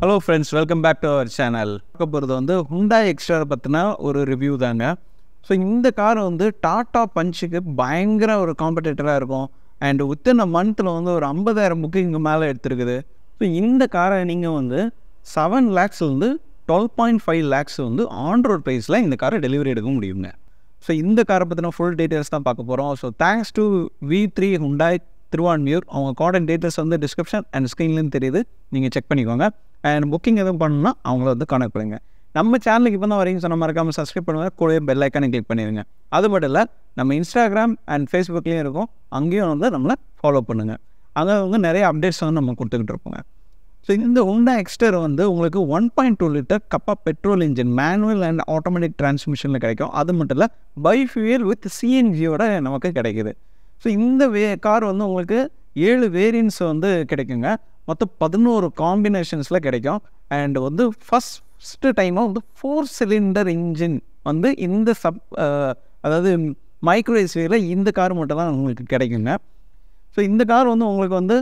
Hello friends, welcome back to our channel. Hyundai Exter பத்தின ஒரு review தாங்க. So இந்த கார் டாடா பஞ்சுக்கு பயங்கர ஒரு காம்படிட்டராக இருக்கும். அண்ட் வித்தின் அ மந்தில் 50,000 புக்கிங்கு மேலே எடுத்துருக்குது. ஸோ இந்த காரை நீங்கள் 7 lakhsலேருந்து 12.5 lakhs ஆன்ரோட் ப்ரைஸில் இந்த காரை டெலிவரி எடுக்க முடியுங்க. ஸோ இந்த காரை பற்றின ஃபுல் டீட்டெயில்ஸ் தான் பார்க்க போகிறோம். So thanks to V3 Hyundai Thiruvanmiyur. அவங்க கான்டாக்ட் டீட்டெயில்ஸ் டிஸ்கிரிப்ஷன் அண்ட் ஸ்க்ரீன்லேயும் தெரியுது, நீங்கள் செக் பண்ணிக்கோங்க. அண்ட் புக்கிங் எதுவும் பண்ணணும்னா அவங்கள கனெக்ட் பண்ணுங்கள். நம்ம சேனலுக்கு இப்போ தான் வரீங்க சொன்ன மறக்காமல் சப்ஸ்கிரைப் பண்ணுவாங்க, கூடவே பெல் ஐக்கானை கிளிக் பண்ணிடுங்க. அது மட்டும் இல்லை, நம்ம இன்ஸ்டாகிராம் அண்ட் ஃபேஸ்புக்லேயும் இருக்கும், அங்கேயும் நம்மளை ஃபாலோ பண்ணுங்கள். அங்கே நிறைய அப்டேட்ஸ் நம்ம கொடுத்துக்கிட்டு இருப்போங்க. ஸோ இந்த Hyundai Exter உங்களுக்கு 1.2 litre kappa petrol engine manual and automatic டிரான்ஸ்மிஷனில் கிடைக்கும். அது மட்டும் இல்லை, பை ஃபியூயல் வித் CNG-யோட நமக்கு கிடைக்குது. ஸோ இந்த கார் உங்களுக்கு 7 வேரியன்ட்ஸ் கிடைக்குங்க. மொத்தம் 11 காம்பினேஷன்ஸில் கிடைக்கும். அண்ட் ஃபஸ்ட்டு டைமாக 4 சிலிண்டர் இன்ஜின் இந்த அதாவது மைக்ரோஎஸ்யூவியில் இந்த கார் மட்டும் தான் உங்களுக்கு கிடைக்குங்க. ஸோ இந்த கார் உங்களுக்கு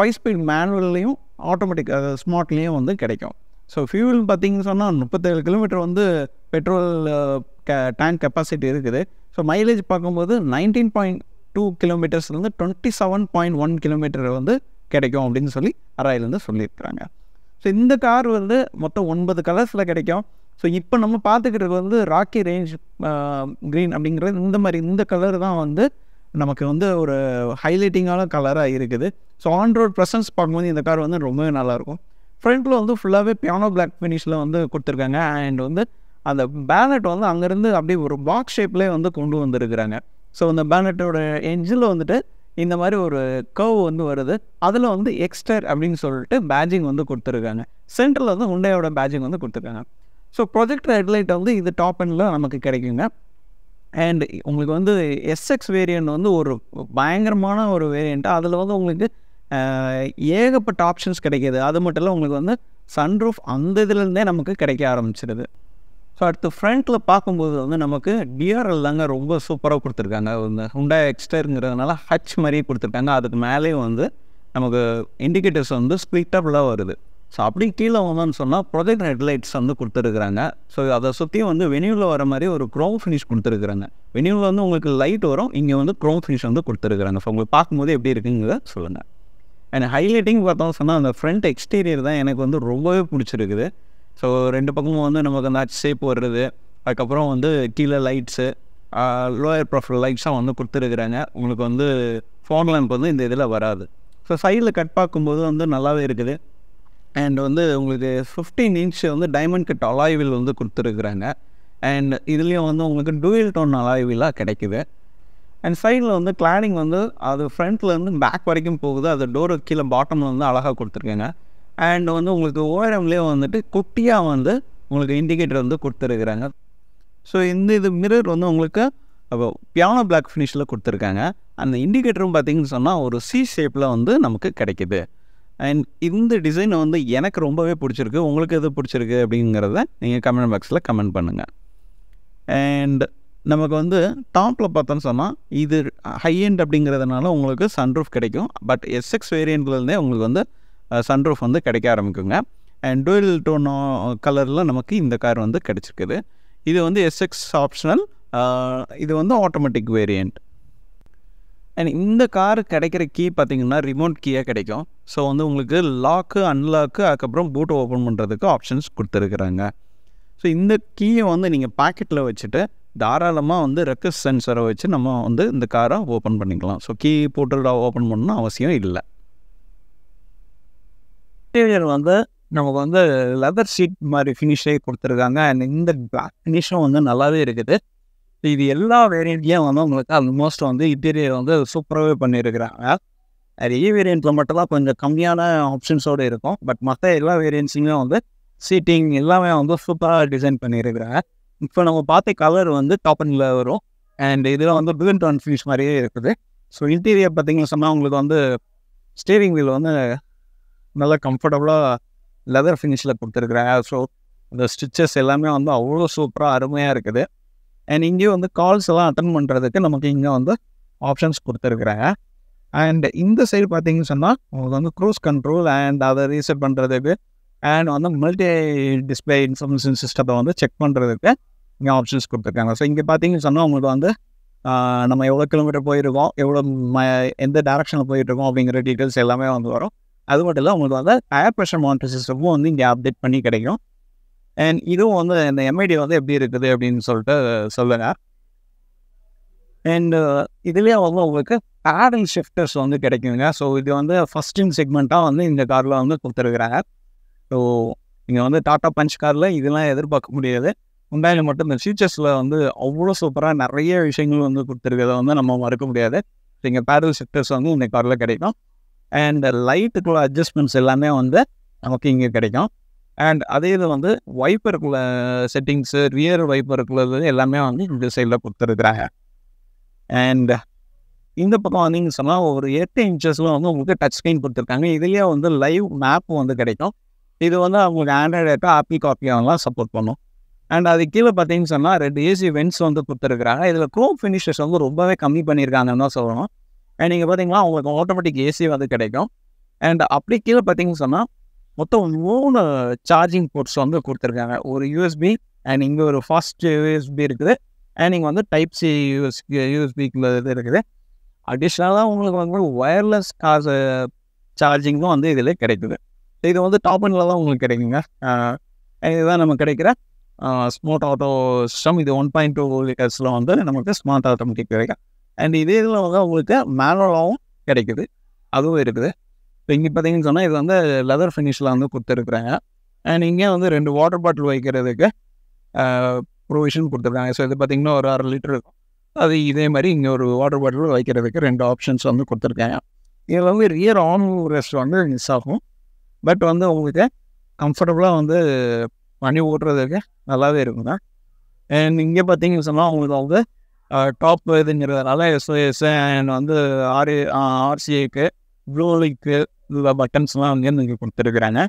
5 ஸ்பீட் மேனுவல்லையும் ஆட்டோமேட்டிக் ஸ்மார்ட்லேயும் கிடைக்கும். ஸோ ஃபியூவல் பார்த்தீங்கன்னு சொன்னால் 37 கிலோமீட்டர் பெட்ரோல் டேங்க் கெப்பாசிட்டி இருக்குது. ஸோ மைலேஜ் பார்க்கும்போது 19.2 கிலோமீட்டர்ஸ்லேருந்து 27.1 கிலோமீட்டர் கிடைக்கும் அப்படின்னு சொல்லி அராயிலேருந்து சொல்லியிருக்கிறாங்க. ஸோ இந்த கார் மொத்தம் 9 கலர்ஸில் கிடைக்கும். ஸோ இப்போ நம்ம பார்த்துக்கிட்டு ராக்கி ரேஞ்ச் க்ரீன் அப்படிங்கிறது இந்த மாதிரி இந்த கலர் தான் நமக்கு ஒரு ஹைலைட்டிங்கான கலராக இருக்குது. ஸோ ஆன்ரோட் ப்ரெசன்ஸ் பார்க்கும்போது இந்த கார் ரொம்பவே நல்லாயிருக்கும். ஃப்ரண்ட்டில் ஃபுல்லாகவே பியானோ பிளாக் ஃபினிஷில் கொடுத்துருக்காங்க. அண்ட் அந்த பேனட் அங்கேருந்து அப்படியே ஒரு பாக்ஸ் ஷேப்லேயே கொண்டு வந்திருக்கிறாங்க. ஸோ அந்த பேனட்டோட என்ஜினில் இந்த மாதிரி ஒரு கர்வ் வருது. அதில் எக்ஸ்டர் அப்படின்னு சொல்லிட்டு பேஜிங் கொடுத்துருக்காங்க. சென்டரில் Hyundaiயோட பேஜிங் கொடுத்துருக்காங்க. ஸோ ப்ரொஜெக்டர் ஹெட்லைட் இது டாப் எண்டில் நமக்கு கிடைக்குங்க. அண்ட் உங்களுக்கு SX வேரியண்ட் ஒரு பயங்கரமான ஒரு வேரியண்ட். அதில் உங்களுக்கு ஏகப்பட்ட ஆப்ஷன்ஸ் கிடைக்கிது. அது மட்டும் இல்லை, உங்களுக்கு சன்ரூஃப் அந்த இதுலேருந்தே நமக்கு கிடைக்க ஆரம்பிச்சிடுது. ஸோ அடுத்து ஃப்ரண்ட்டில் பார்க்கும்போது நமக்கு DRL தாங்க ரொம்ப சூப்பராக கொடுத்துருக்காங்க. Hyundai Exterங்கிறதுனால ஹச் மாதிரியே கொடுத்துருக்காங்க. அதுக்கு மேலேயும் நமக்கு இண்டிகேட்டர்ஸ் ஸ்ப்ளிட்டப்லாம் வருது. ஸோ அப்படி கீழே சொன்னால் ப்ரொஜெக்ட் ஹெட்லைட்ஸ் கொடுத்துருக்குறாங்க. ஸோ அதை சுற்றியும் வெனியூவில் வர மாதிரி ஒரு க்ரோம் ஃபினிஷ் கொடுத்துருக்குறாங்க. வெனியூவில் உங்களுக்கு லைட் வரும், இங்கே க்ரோம் ஃபினிஷ் கொடுத்துருக்குறாங்க. ஸோ உங்களுக்கு பார்க்கும்போது எப்படி இருக்குங்கிறத சொல்லுங்கள். அண்ட் ஹைலைட்டிங் பார்த்தோம்னு சொன்னால் அந்த ஃப்ரண்ட் எக்ஸ்டீரியர் தான் எனக்கு ரொம்பவே பிடிச்சிருக்குது. ஸோ 2 பக்கமும் நமக்கு அந்த ஹச் ஷேப் வருது. அதுக்கப்புறம் கீழே லைட்ஸு லோயர் ப்ரொஃபைல் லைட்ஸாக கொடுத்துருக்குறாங்க. உங்களுக்கு ஃபாக் லேம்ப் இந்த இதில் வராது. ஸோ சைடில் கட் பார்க்கும்போது நல்லாவே இருக்குது. அண்ட் உங்களுக்கு 15 inch diamond cut alloy wheel கொடுத்துருக்குறாங்க. அண்ட் இதுலேயும் உங்களுக்கு டூயல் டோன் அலாய் வீலாக கிடைக்குது. அண்ட் சைடில் கிளாடிங் அது ஃப்ரண்ட்லேருந்து பேக் வரைக்கும் போகுது. அது டோரு கீழே பாட்டமில் அழகாக கொடுத்துருக்காங்க. அண்ட் உங்களுக்கு ஓரம்லேயே குட்டியாக உங்களுக்கு இண்டிகேட்டர் கொடுத்துருக்குறாங்க. ஸோ இந்த இது மிரர் உங்களுக்கு பியானோ பிளாக் ஃபினிஷில் கொடுத்துருக்காங்க. அந்த இண்டிகேட்டரும் பார்த்தீங்கன்னு சொன்னால் ஒரு சி ஷேப்பில் நமக்கு கிடைக்கிது. அண்ட் இந்த டிசைன் எனக்கு ரொம்பவே பிடிச்சிருக்கு. உங்களுக்கு எது பிடிச்சிருக்கு அப்படிங்கிறத நீங்கள் கமெண்ட் பாக்ஸில் கமெண்ட் பண்ணுங்கள். அண்ட் நமக்கு டாப்பில் பார்த்தோன்னு சொன்னால் இது ஹைஎண்ட் அப்படிங்கிறதுனால உங்களுக்கு சன்ரூஃப் கிடைக்கும். பட் SX வேரியண்ட்லேருந்தே உங்களுக்கு சன்ரூஃப் கிடைக்க ஆரம்பிக்குங்க. அண்ட் டூயல் டோன் கலரில் நமக்கு இந்த கார் கிடைச்சிருக்குது. இது SX ஆப்ஷனல், இது ஆட்டோமேட்டிக் வேரியண்ட். அண்ட் இந்த கார் கிடைக்கிற கீ பார்த்திங்கன்னா ரிமோட் கீயாக கிடைக்கும். ஸோ உங்களுக்கு லாக்கு அன்லாக்கு அதுக்கப்புறம் பூட் ஓப்பன் பண்ணுறதுக்கு ஆப்ஷன்ஸ் கொடுத்துருக்குறாங்க. ஸோ இந்த கீயை நீங்கள் பாக்கெட்டில் வச்சுட்டு தாராளமாக ரெக்கஸ் சென்சரை வச்சு நம்ம இந்த காரை ஓப்பன் பண்ணிக்கலாம். ஸோ கீ போட்டு ஓப்பன் பண்ணணும்னு அவசியம் இல்லை. இன்டீரியர் நமக்கு லெதர் ஷீட் மாதிரி ஃபினிஷே கொடுத்துருக்காங்க. அண்ட் இந்த பிளாக் ஃபினிஷும் நல்லாவே இருக்குது. இது எல்லா வேரியண்ட்லேயும் உங்களுக்கு ஆல்மோஸ்ட் இன்டீரியர் சூப்பராகவே பண்ணியிருக்கிறாங்க. அது வேரியண்ட்டில் மட்டும்தான் கொஞ்சம் கம்மியான ஆப்ஷன்ஸோடு இருக்கும். பட் மற்ற எல்லா வேரியன்ட்ஸுமே சீட்டிங் எல்லாமே சூப்பராக டிசைன் பண்ணியிருக்கிறாங்க. இப்போ நம்ம பார்த்த கலர் டாப்பனில் வரும். அண்ட் இதில் பிளூன் டோன் ஃபினிஷ் மாதிரியே இருக்குது. ஸோ இன்டீரியர் பார்த்தீங்கன்னு சொன்னால் உங்களுக்கு ஸ்டீரிங் வீல் நல்லா கம்ஃபர்டபுளாக லெதர் ஃபினிஷில் கொடுத்துருக்குறாங்க. ஸோ இந்த ஸ்டிச்சஸ் எல்லாமே அவ்வளோ சூப்பராக அருமையாக இருக்குது. அண்ட் இங்கேயும் கால்ஸ் எல்லாம் அட்டன் பண்ணுறதுக்கு நமக்கு இங்கே ஆப்ஷன்ஸ் கொடுத்துருக்குறாங்க. அண்ட் இந்த சைடு பார்த்தீங்கன்னு சொன்னால் உங்களுக்கு க்ரூஸ் கண்ட்ரோல் அண்ட் அதை ரீசெட் பண்ணுறதுக்கு and on the multi-display information system on the check pandradhukku inga options kuduthirukanga. So inga pathinga sonna ungalku vandu nama evlo kilometer poi irukom, evlo endha direction la poi irukom abingra details ellame vandu varum. Adu mattilla ungalku vandu air pressure monitor system vandu inga update panni kedikum. And idhu vandu the MED vandu eppadi irukudhu appdinu solta solunga. And idhileye vandu ungalku paddle shifters vandu kedaikuinga. So idhu vandu first in segment ah vandu inda car la vandu kuduthirukanga. So inga vandu Tata Punch car la idhella edirpaakka mudiyadhu. Hyundai mattum the features la vandu avlo supera nariya vishayangal vandu kuduthirukadha vandu nama marukka mudiyadhu. So inga paddle shifters vandu inda car la kedaikum. And light ku adjustments ellame vandu namakku inga kedaikum. And adhe idu vandu wiper ku settings, rear wiper ku ellame vandu inda side la kuduthirukanga. And in the பக்கம் வந்து நீங்கள் சொன்னால் ஒரு 8 inches வந்து உங்களுக்கு touch screen கொடுத்துருக்காங்க. இதுலேயே வந்து லைவ் மேப் வந்து கிடைக்கும். இது வந்து அவங்களுக்கு ஆண்ட்ராய்டு ஆப்போ ஆப்பிள் காப்பியாகலாம் சப்போர்ட் பண்ணும். அண்ட் அது கீழே பார்த்தீங்கன்னு சொன்னால் 2 AC வென்ட்ஸ் வந்து கொடுத்துருக்குறாங்க. இதில் க்ரோம் ஃபினிஷஸ் வந்து ரொம்பவே கம்மி பண்ணியிருக்காங்கன்னு தான் சொல்லணும். அண்ட் நீங்கள் பார்த்தீங்கன்னா உங்களுக்கு ஆட்டோமேட்டிக் ஏசி வந்து கிடைக்கும். அண்ட் அப்படி கீழே பார்த்தீங்கன்னு சொன்னால் மொத்தம் 3 சார்ஜிங் போர்ட்ஸ் வந்து கொடுத்துருக்காங்க. ஒரு USB அண்ட் இங்கே ஒரு ஃபாஸ்ட் USB இருக்குது. அண்ட் இங்கே வந்து டைப் சி யூஎஸ்பிக்குள்ள இது இருக்குது. அடிஷ்னலாக உங்களுக்கு வந்து ஒயர்லெஸ் காசு சார்ஜிங்கும் வந்து இதில் கிடைக்குது. இது வந்து டாப் அண்டில் தான் உங்களுக்கு கிடைக்குங்க. இதுதான் நமக்கு கிடைக்கிற ஸ்மார்ட் ஆட்டோ சிஸ்டம். இது 1.2 liters வந்து நமக்கு ஸ்மார்ட் ஆட்டோமேட்டிக் கிடைக்கும். அண்ட் இதே இதில் வந்து உங்களுக்கு மேனுவலாகவும் கிடைக்குது, அதுவும் இருக்குது. இப்போ இங்கே பார்த்தீங்கன்னு சொன்னால் இது வந்து லெதர் ஃபினிஷில் வந்து கொடுத்துருக்குறாங்க. அண்ட் இங்கே வந்து 2 வாட்டர் பாட்டில் வைக்கிறதுக்கு ப்ரொவிஷன் கொடுத்துருக்காங்க. ஸோ இது பார்த்திங்கன்னா ஒரு 6 லிட்டர் இருக்கும். அது இதே மாதிரி இங்கே ஒரு வாட்டர் பாட்டில் வைக்கிறதுக்கு 2 ஆப்ஷன்ஸ் வந்து கொடுத்துருக்காங்க. இதில் வந்து ரியர் ஆன் ரெஸ்ட் வந்து மிஸ் ஆகும். பட் வந்து உங்களுக்கு கம்ஃபர்டபுளாக வந்து பண்ணி ஓட்டுறதுக்கு நல்லாவே இருக்குங்க. அண்ட் இங்கே பார்த்தீங்கன்னு சொன்னால் உங்களுக்கு வந்து டாப் இதுங்கிறதுனால SOS அண்ட் வந்து RRCக்கு ப்ளூ லைக்கு இதில் பட்டன்ஸ்லாம் வந்து நீங்கள் கொடுத்துருக்குறாங்க.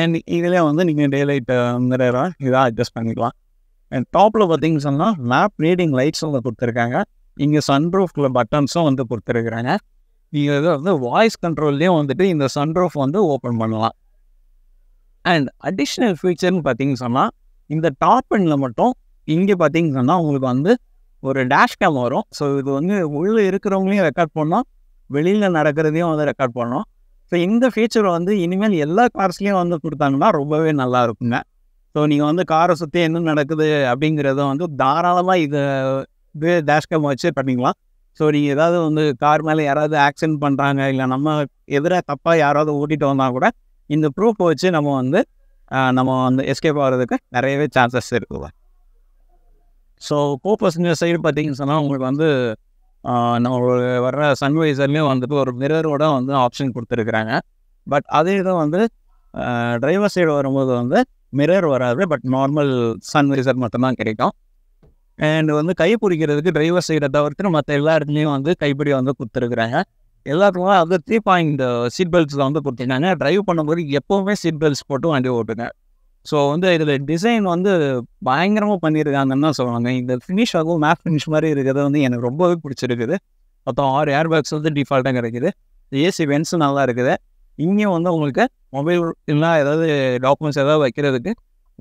அண்ட் இதில் வந்து நீங்கள் டேலைட் மிரர் இதாக அட்ஜஸ்ட் பண்ணிக்கலாம். அண்ட் டாப்பில் பார்த்தீங்கன்னு சொன்னால் மேப் ரீடிங் லைட்ஸ் வந்து கொடுத்துருக்காங்க. இங்கே சன்ரூஃப்குள்ள பட்டன்ஸும் வந்து கொடுத்துருக்குறாங்க. நீங்கள் இதை வந்து வாய்ஸ் கண்ட்ரோல்லையும் வந்துட்டு இந்த சன்ரூஃப் வந்து ஓப்பன் பண்ணலாம். அண்ட் அடிஷ்னல் ஃபீச்சர்னு பார்த்தீங்கன்னு சொன்னால் இந்த டாப் எண்டில் மட்டும் இங்கே பார்த்தீங்கன்னு சொன்னால் உங்களுக்கு வந்து ஒரு டேஷ் கேம் வரும். ஸோ இது வந்து உள்ளே இருக்கிறவங்களையும் ரெக்கார்ட் பண்ணோம், வெளியில் நடக்கிறதையும் வந்து ரெக்கார்ட் பண்ணோம். ஸோ இந்த ஃபீச்சர் வந்து இனிமேல் எல்லா கார்ஸ்லேயும் வந்து கொடுத்தாங்கன்னா ரொம்பவே நல்லா இருக்குங்க. ஸோ நீங்கள் வந்து காரை சுற்றி என்ன நடக்குது அப்படிங்கிறத வந்து தாராளமாக இது டேஷ்கேம் வச்சு பண்ணிக்கலாம். ஸோ நீங்கள் ஏதாவது வந்து கார் மேலே யாராவது ஆக்சிடென்ட் பண்ணுறாங்க, இல்லை நம்ம எதிராக தப்பாக யாராவது ஓட்டிகிட்டு வந்தால் கூட இந்த ப்ரூஃப் வச்சு நம்ம வந்து எஸ்கேப் ஆகிறதுக்கு நிறையவே சான்சஸ் இருக்குதுதான். ஸோ கோப்பசஞ்சர் சைடு பார்த்தீங்கன்னு சொன்னால் உங்களுக்கு வந்து நம்மளோட வர்ற சன்வைசர்லேயும் வந்துட்டு ஒரு மிரரோட வந்து ஆப்ஷன் கொடுத்துருக்குறாங்க. பட் அதே தான் வந்து டிரைவர் சைடு வரும்போது வந்து மிரர் வராது, பட் நார்மல் சன்வைசர் மட்டும்தான் கிடைக்கும். அண்ட் வந்து கை பிடிக்கிறதுக்கு டிரைவர் சைடை தவிர்த்து மற்ற எல்லா இடத்துலையும் வந்து கைப்பிடி வந்து கொடுத்துருக்குறாங்க. எல்லாத்துக்குமே அது 3 சீட் பெல்ட்ஸில் வந்து கொடுத்துருக்காங்க. ட்ரைவ் பண்ணும்போது எப்போவுமே சீட் பெல்ட்ஸ் போட்டு வண்டி ஓட்டுங்க. ஸோ வந்து இதில் டிசைன் வந்து பயங்கரமாக பண்ணியிருக்காங்கன்னு தான் சொல்லுவாங்க. இந்த ஃபினிஷ் ஆகும் மேப் ஃபினிஷ் மாதிரி இருக்கிறது வந்து எனக்கு ரொம்பவே பிடிச்சிருக்குது. மொத்தம் 6 ஏர் பேக்ஸ் வந்து டிஃபால்ட்டாக கிடைக்குது. ஏசி வென்ஸும் நல்லா இருக்குது. இங்கேயும் வந்து உங்களுக்கு மொபைல் இல்லைனா ஏதாவது டாக்குமெண்ட்ஸ் ஏதாவது வைக்கிறதுக்கு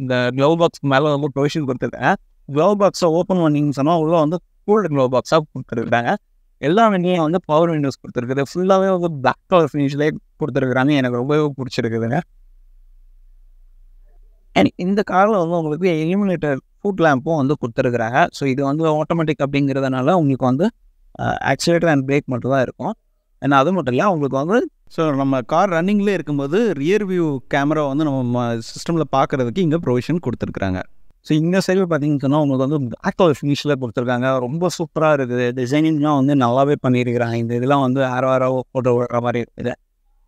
இந்த க்ளவ் பாக்ஸ் மேலே வந்து ப்ரொவிஷன் கொடுத்துருக்கேன். க்ளவ் பாக்ஸை ஓப்பன் பண்ணிங்கன்னு சொன்னால் உள்ளே வந்து கூல்டு க்ளவ் பாக்ஸாக கொடுத்துருக்குறாங்க. எல்லா வண்டியும் வந்து பவர் விண்டோஸ் கொடுத்துருக்குது. ஃபுல்லாகவே வந்து பிளாக் கலர் ஃபினிஷ்லேயே கொடுத்துருக்குறாங்க. எனக்கு ரொம்பவே பிடிச்சிருக்குதுங்க. அண்ட் இந்த காரில் வந்து உங்களுக்கு எலிமினேட்டர் ஃபுட் லேம்பும் வந்து கொடுத்துருக்குறாங்க. ஸோ இது வந்து ஆட்டோமேட்டிக் அப்படிங்கிறதுனால உங்களுக்கு வந்து ஆக்சிலேட்டர் அண்ட் பிரேக் மட்டும் தான் இருக்கும். ஏன்னா அது மட்டும் இல்லை உங்களுக்கு வந்து ஸோ நம்ம கார் ரன்னிங்லேயே இருக்கும்போது ரியர் வியூ கேமரா வந்து நம்ம சிஸ்டமில் பார்க்குறதுக்கு இங்கே ப்ரொவிஷன் கொடுத்துருக்குறாங்க. ஸோ இந்த சைடில் பார்த்தீங்கன்னு சொன்னால் உங்களுக்கு வந்து பிளாக் கலர் ஃபினிஷில் கொடுத்துருக்காங்க. ரொம்ப சூப்பராக இருக்குது. டிசைனிங்லாம் வந்து நல்லாவே பண்ணியிருக்கிறாங்க. இந்த இதெல்லாம் வந்து ஆரவாராக போட்டோ விடுற மாதிரி இருக்குது.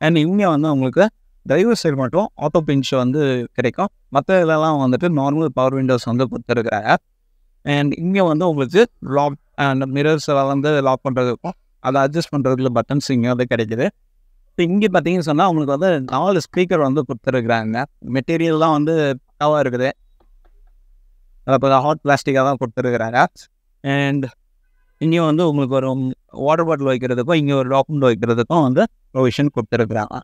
அண்ட் இங்கே வந்து உங்களுக்கு டிரைவர் சைடு மட்டும் ஆட்டோ பிஞ்ச் வந்து கிடைக்கும். மற்ற இதெல்லாம் வந்துட்டு நார்மல் பவர் விண்டோஸ் வந்து கொடுத்துருக்குறாங்க. அண்ட் இங்கே வந்து உங்களுக்கு லாக் அந்த மிரர்ஸ் வந்து லாக் பண்ணுறதுக்கும் அதை அட்ஜஸ்ட் பண்ணுறதுக்குள்ள பட்டன்ஸ் இங்கே வந்து கிடைக்கிது. இப்போ இங்கே பார்த்தீங்கன்னு சொன்னால் அவங்களுக்கு வந்து 4 ஸ்பீக்கர் வந்து கொடுத்துருக்குறாங்க. மெட்டீரியல்லாம் வந்து பக்காவாக இருக்குது. அப்போ ஹாட் பிளாஸ்டிக்காக தான் கொடுத்துருக்குறாங்க. அண்ட் இங்கே வந்து உங்களுக்கு ஒரு வாட்டர் பாட்டில் வைக்கிறதுக்கும் இங்கே ஒரு டாக்குமெண்ட் வைக்கிறதுக்கும் வந்து ப்ரொவிஷன் கொடுத்துருக்குறாங்க.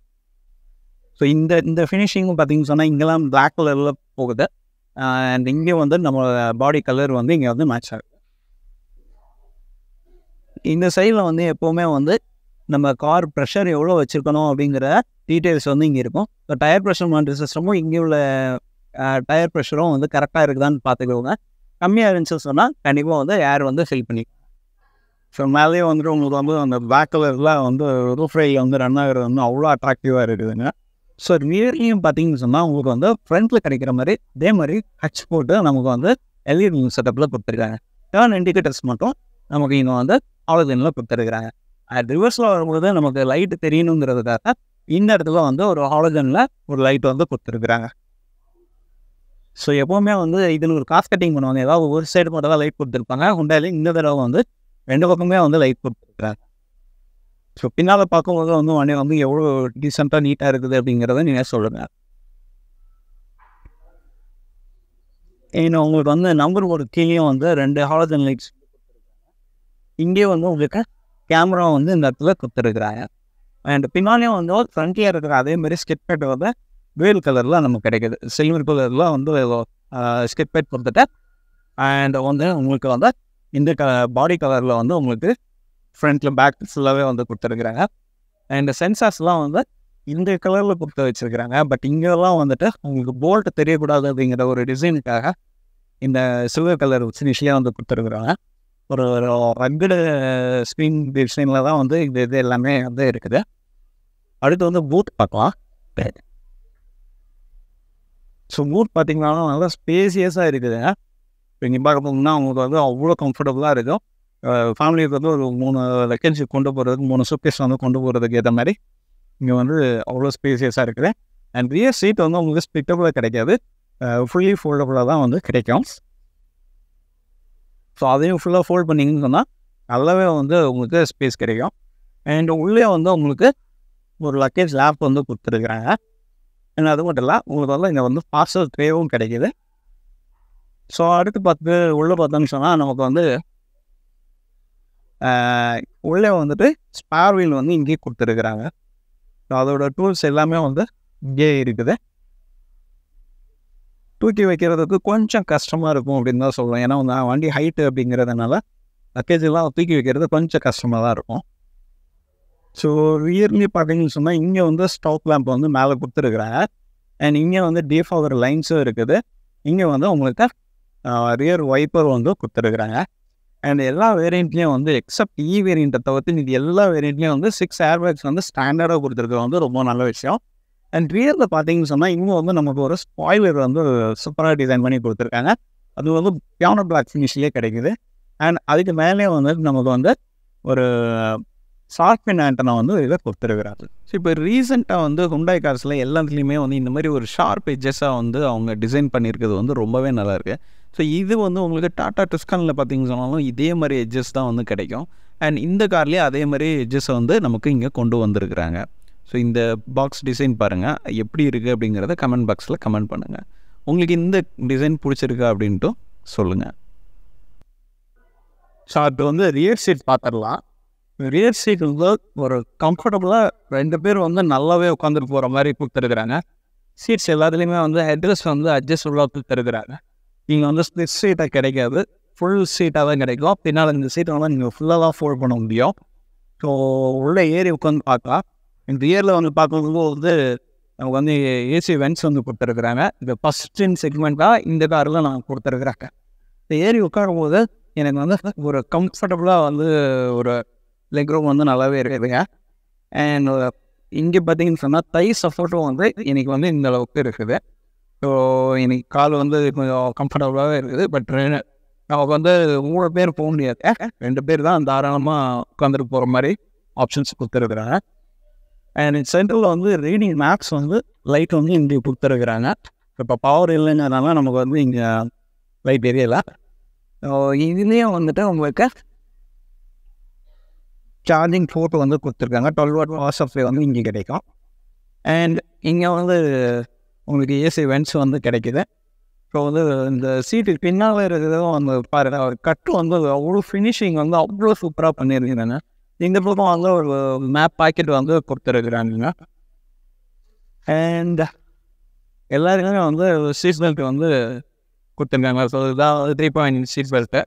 So in the finishing pathing sonna ingalam black color la pogudha and inge vandu nammoda body color vandu inge vandu match aagudhu. இந்த சைடில் வந்து எப்போவுமே வந்து நம்ம கார் ப்ரெஷர் எவ்வளோ வச்சுருக்கணும் அப்படிங்கிற டீட்டெயில்ஸ் வந்து இங்கே இருக்கும். ஸோ டயர் ப்ரெஷர் மானிட்டர் சிஸ்டமும் இங்கே உள்ள டயர் ப்ரெஷரும் வந்து கரெக்டாக இருக்குதான்னு பார்த்துக்கோங்க. கம்மியாக இருந்துச்சு சொன்னால் கண்டிப்பாக வந்து ஏர் வந்து ஃபில் பண்ணிக்கோங்க. ஸோ மேலேயே வந்துட்டு உங்களுக்கு வந்து அந்த பிளாக் கலரில் வந்து ரூஃப் ரைல் வந்து ரன் ஆகிறது வந்து அவ்வளோ அட்ராக்டிவாக இருக்குதுங்க. ஸோ ரியர்லையும் பார்த்தீங்கன்னு சொன்னால் உங்களுக்கு வந்து ஃப்ரண்ட்டில் கிடைக்கிற மாதிரி இதே மாதிரி டச் போட்டு நமக்கு வந்து எல்இடி செட்டப்பில் கொடுத்துருக்காங்க. டர்ன் இண்டிகேட்டர்ஸ் மட்டும் நமக்கு இங்கே வந்து ஹாலோஜனில் கொடுத்துருக்குறாங்க. அது ரிவர்ஸில் வரும்போது நமக்கு லைட்டு தெரியணுங்கிறதுக்காக இந்த இடத்துல வந்து ஒரு ஹாலோஜனில் ஒரு லைட் வந்து கொடுத்துருக்குறாங்க. ஸோ எப்போவுமே வந்து இதில் ஒரு காஸ்ட் கட்டிங் பண்ணுவாங்க. ஏதாவது ஒரு சைடு மட்டும் தான் லைட் கொடுத்துருப்பாங்க. ஹுண்டாயிலையும் இந்த தடவை வந்து ரெண்டு பக்கமே வந்து லைட் கொடுத்துருக்குறாங்க. ஸோ பின்னால் பார்க்கும்போது வந்து உடனே வந்து எவ்வளோ டீசெண்டாக நீட்டாக இருக்குது அப்படிங்கிறத நீங்கள் சொல்லுங்கள். ஏன்னா உங்களுக்கு வந்து நம்பர் ஒரு கீழே வந்து ரெண்டு ஹாலோஜன் லைட்ஸ் இங்கே வந்து உங்களுக்கு கேமரா வந்து இந்த இடத்துல கொடுத்துருக்குறாங்க. அண்ட் பின்னாலே வந்து ஒரு ஃப்ரண்ட்லேயே இருக்கிற அதேமாதிரி ஸ்கிட்பேட் வந்து வேல் கலரில் நமக்கு கிடைக்கிது. சில்வர் கலரில் வந்து ஸ்கிட்பேட் கொடுத்துட்டு அண்ட் வந்து உங்களுக்கு வந்து இந்த பாடி கலரில் வந்து உங்களுக்கு ஃப்ரண்ட்டில் பேக் ஃபுல்லாகவே வந்து கொடுத்துருக்குறாங்க. அண்ட் சென்சார்ஸ்லாம் வந்து இந்த கலரில் கொடுத்து வச்சுருக்குறாங்க. பட் இங்கெல்லாம் வந்துட்டு உங்களுக்கு போல்ட் தெரியக்கூடாது அப்படிங்கிற ஒரு டிசைனுக்காக இந்த சில்வர் கலர் ஃபினிஷியாக வந்து கொடுத்துருக்குறாங்க. ஒரு ரக்கடு ஸ்க்ரீன் டிசைனில் தான் வந்து இது இது எல்லாமே வந்து இருக்குது. அடுத்து வந்து பூத் பார்க்கலாம். ஸோ பூத் பார்த்திங்கன்னா நல்லா ஸ்பேசியஸாக இருக்குதுங்க. இப்போ இங்கே பார்க்க போனோம்னா உங்களுக்கு வந்து அவ்வளோ கம்ஃபர்டபுளாக இருக்கும். ஃபேமிலிக்கு வந்து ஒரு 3 லக்கேஜ் கொண்டு போகிறதுக்கு 3 சூட்கேஸ் வந்து கொண்டு போகிறதுக்கு ஏற்ற மாதிரி இங்கே வந்து அவ்வளோ ஸ்பேசியஸாக இருக்குது. அண்ட் ரியர் சீட் வந்து உங்களுக்கு ஸ்பிட்டபுளாக கிடைக்காது, ஃபுல்லி ஃபோல்டபுளாக தான் வந்து கிடைக்கும். ஸோ அதையும் ஃபுல்லாக ஃபோல்ட் பண்ணிங்கன்னு சொன்னால் நல்லாவே வந்து உங்களுக்கு ஸ்பேஸ் கிடைக்கும். அண்ட் உள்ளே வந்து உங்களுக்கு ஒரு லக்கேஜ் லேப் வந்து கொடுத்துருக்குறாங்க. அண்ட் அது மட்டும் இல்லை உங்களுக்கு வந்து இங்கே வந்து பார்சல் ட்ரேவும் கிடைக்கிது. ஸோ அடுத்து பார்த்து உள்ளே பார்த்தோன்னு சொன்னால் நமக்கு வந்து உள்ளே வந்துட்டு ஸ்பேர் வீல் வந்து இங்கேயே கொடுத்துருக்குறாங்க. ஸோ அதோடய டூல்ஸ் எல்லாமே வந்து இங்கே இருக்குது. தூக்கி வைக்கிறதுக்கு கொஞ்சம் கஷ்டமாக இருக்கும் அப்படின்னு தான் சொல்லுவேன். ஏன்னா நான் வண்டி ஹைட்டு அப்படிங்கிறதுனால லக்கேஜெல்லாம் தூக்கி வைக்கிறது கொஞ்சம் கஷ்டமாக தான் இருக்கும். ஸோ ரியர்லி பார்த்தீங்கன்னு சொன்னால் இங்கே வந்து ஸ்டாப் லேம்ப் வந்து மேலே கொடுத்துருக்குறாங்க. அண்ட் இங்கே வந்து டிஃபாகர் லைன்ஸும் இருக்குது. இங்கே வந்து உங்களுக்கு ரியர் வைப்பர் வந்து கொடுத்துருக்குறாங்க. அண்ட் எல்லா வேரியண்ட்லேயும் வந்து எக்ஸப்ட் இ வேரியண்ட்டை தவிர்த்து இது எல்லா வேரியண்ட்லேயும் வந்து 6 ஏர்பேக்ஸ் வந்து ஸ்டாண்டர்டாக கொடுத்துருக்குறது வந்து ரொம்ப நல்ல விஷயம். அண்ட் ரியரில் பார்த்தீங்கன்னு சொன்னால் இன்னும் வந்து நமக்கு ஒரு ஸ்பாய்லர் வந்து சூப்பராக டிசைன் பண்ணி கொடுத்துருக்காங்க. அது வந்து பியானோ பிளாக் ஃபினிஷ்லேயே கிடைக்குது. அண்ட் அதுக்கு மேலே வந்து நமக்கு வந்து ஒரு ஷார்ட்பின் ஆண்டனா வந்து இதை கொடுத்துருக்குறாரு. ஸோ இப்போ ரீசெண்டாக வந்து ஹுண்டாய் கார்ஸில் எல்லாத்துலேயுமே வந்து இந்த மாதிரி ஒரு ஷார்ப் எட்ஜஸாக வந்து அவங்க டிசைன் பண்ணியிருக்கிறது வந்து ரொம்பவே நல்லாயிருக்கு. ஸோ இது வந்து உங்களுக்கு டாட்டா டிஸ்கானில் பார்த்தீங்கன்னு சொன்னாலும் இதே மாதிரி எட்ஜஸ் தான் வந்து கிடைக்கும். அண்ட் இந்த கார்லேயே அதே மாதிரி எட்ஜஸை வந்து நமக்கு இங்கே கொண்டு வந்திருக்கிறாங்க. ஸோ இந்த பாக்ஸ் டிசைன் பாருங்கள் எப்படி இருக்குது அப்படிங்கிறத கமெண்ட் பாக்ஸில் கமெண்ட் பண்ணுங்கள். உங்களுக்கு இந்த டிசைன் பிடிச்சிருக்கா அப்படின்ட்டு சொல்லுங்கள். ஸோ அது வந்து ரியர் சீட் பார்த்துடலாம். ரியர் சீட் வந்து ஒரு கம்ஃபர்டபுளாக 2 பேர் வந்து நல்லாவே உட்காந்துட்டு போகிற மாதிரி கொடுத்துருக்குறாங்க. சீட்ஸ் எல்லாத்துலேயுமே வந்து ஹெட்ரெஸ்ட் வந்து அட்ஜஸ்டபுளாக கொடுத்துருக்குறாங்க. நீங்கள் வந்து ஸ்ப்ளிட் சீட்டாக கிடைக்காது, ஃபுல் சீட்டாக தான் கிடைக்கும். பின்னால் இந்த சீட்டை வந்து நீங்கள் ஃபுல்லாக தான் ஃபோல்ட் பண்ண முடியும். ஸோ உள்ளே ஏறி உட்காந்து பார்த்தா இந்த ரியரில் வந்து பார்க்கும்போது வந்து நமக்கு வந்து ஏசி வென்ட்ஸ் வந்து கொடுத்துருக்குறாங்க. இந்த ஃபஸ்ட் இன் செக்மெண்ட்டாக இந்த காரில் நான் கொடுத்துருக்குறாங்க. இந்த ஏரி உட்காரும் போது எனக்கு வந்து ஒரு கம்ஃபர்டபுளாக வந்து ஒரு லெக் ரூம் வந்து நல்லாவே இருக்குதுங்க. அண்ட் இங்கே பார்த்தீங்கன்னு சொன்னால் தை சப்போர்ட்டும் வந்து எனக்கு வந்து இந்த அளவுக்கு இருக்குது. ஸோ எனக்கு கால் வந்து கொஞ்சம் கம்ஃபர்டபுளாகவே இருக்குது. பட் நமக்கு வந்து 3 பேர் போக முடியாது, 2 பேர் தான் தாராளமாக உட்காந்துட்டு போகிற மாதிரி ஆப்ஷன்ஸ் கொடுத்துருக்குறாங்க. அண்ட் சென்டரில் வந்து ரீடிங் மேப்ஸ் வந்து லைட் வந்து இங்கே கொடுத்துருக்குறாங்க. இப்போ பவர் இல்லைங்கிறதுனால நமக்கு வந்து இங்கே லைட் எரியலை. இதுலேயும் வந்துட்டு உங்களுக்கு சார்ஜிங் போர்ட் வந்து கொடுத்துருக்காங்க. 12 வாட் பவர் சப்ளை வந்து இங்கே கிடைக்கும். அண்ட் இங்கே வந்து உங்களுக்கு ஏசி வென்ட்ஸ் வந்து கிடைக்கிது. இப்போ வந்து இந்த சீட்டுக்கு பின்னால் இருக்கிறதும் அந்த பாருங்க ஒரு கட்டு வந்து அவ்வளோ ஃபினிஷிங் வந்து அவ்வளோ சூப்பராக பண்ணியிருக்குதுங்க. இந்த பக்கம் வந்து ஒரு மேப் பாக்கெட் வந்து கொடுத்துருக்குறாங்க. And எல்லாருக்குமே வந்து சீட் பெல்ட் வந்து கொடுத்துருக்காங்க. ஸோ இதுதான் 3.0 சீட் பெல்ட்டு.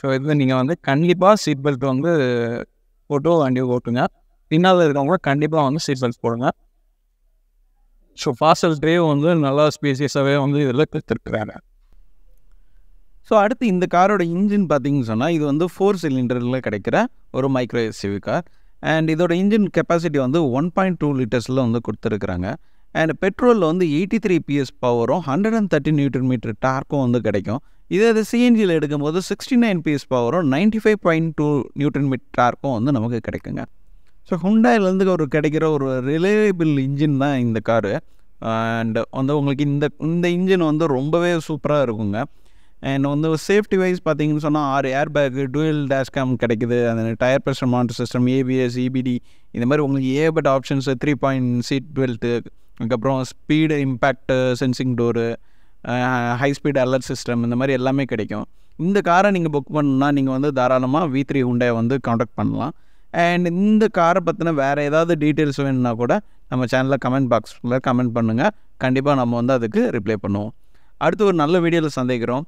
ஸோ இது நீங்கள் வந்து கண்டிப்பாக சீட் பெல்ட் வந்து போட்டு வண்டியை ஓட்டுங்க. பின்னால் இருக்கவங்க கண்டிப்பாக வந்து சீட் பெல்ட் போடுங்க. ஸோ ஃபாஸ்டல் ட்ரைவ் வந்து நல்லா ஸ்பீசியஸாகவே வந்து இதில் கொடுத்துருக்குறாங்க. ஸோ அடுத்து இந்த காரோட இன்ஜின் பார்த்தீங்கன்னு சொன்னால் இது வந்து 4 சிலிண்டரில் கிடைக்கிற ஒரு மைக்ரோ எஸ்யூவி கார். அண்ட் இதோட இன்ஜின் கெப்பாசிட்டி வந்து 1.2 லிட்டர்ஸில் வந்து கொடுத்துருக்குறாங்க. அண்ட் பெட்ரோலில் வந்து 83 PS பவரும் 130 Nm டார்க்கும் வந்து கிடைக்கும். இதே இது சிஎன்ஜியில் எடுக்கும்போது 69 PS பவரும் 95.2 Nm டார்க்கும் வந்து நமக்கு கிடைக்குங்க. ஸோ ஹுண்டாயிலேருந்து ஒரு கிடைக்கிற ஒரு ரிலையபிள் இன்ஜின் தான் இந்த காரு. அண்ட் வந்து உங்களுக்கு இந்த இன்ஜின் வந்து ரொம்பவே சூப்பராக இருக்குங்க. அண்ட் வந்து சேஃப்டி வைஸ் பார்த்தீங்கன்னு சொன்னால் 6 ஏர்பேக்கு, டூயல் டேஷ்கேம் கிடைக்குது, அந்த tyre pressure monitor system, ABS, EBD, இந்த மாதிரி உங்களுக்கு ஏபட் ஆப்ஷன்ஸு, 3.0 சீட் பெல்ட்டு, அதுக்கப்புறம் speed impact sensing door, high speed alert system, இந்த மாதிரி எல்லாமே கிடைக்கும். இந்த காரை நீங்கள் புக் பண்ணணுன்னா நீங்கள் வந்து தாராளமாக V3 Hyundai வந்து கான்டாக்ட் பண்ணலாம். அண்ட் இந்த காரை பற்றின வேறு ஏதாவது டீட்டெயில்ஸ் வேணும்னா கூட நம்ம சேனலில் கமெண்ட் பாக்ஸில் கமெண்ட் பண்ணுங்கள். கண்டிப்பாக நம்ம வந்து அதுக்கு ரிப்ளை பண்ணுவோம். அடுத்து ஒரு நல்ல வீடியோவில் சந்திக்கிறோம்.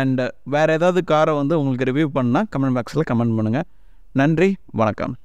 அண்ட் வேறு ஏதாவது காரை வந்து உங்களுக்கு ரிவ்யூ பண்ணால் கமெண்ட் பாக்ஸில் கமெண்ட் பண்ணுங்கள். நன்றி, வணக்கம்.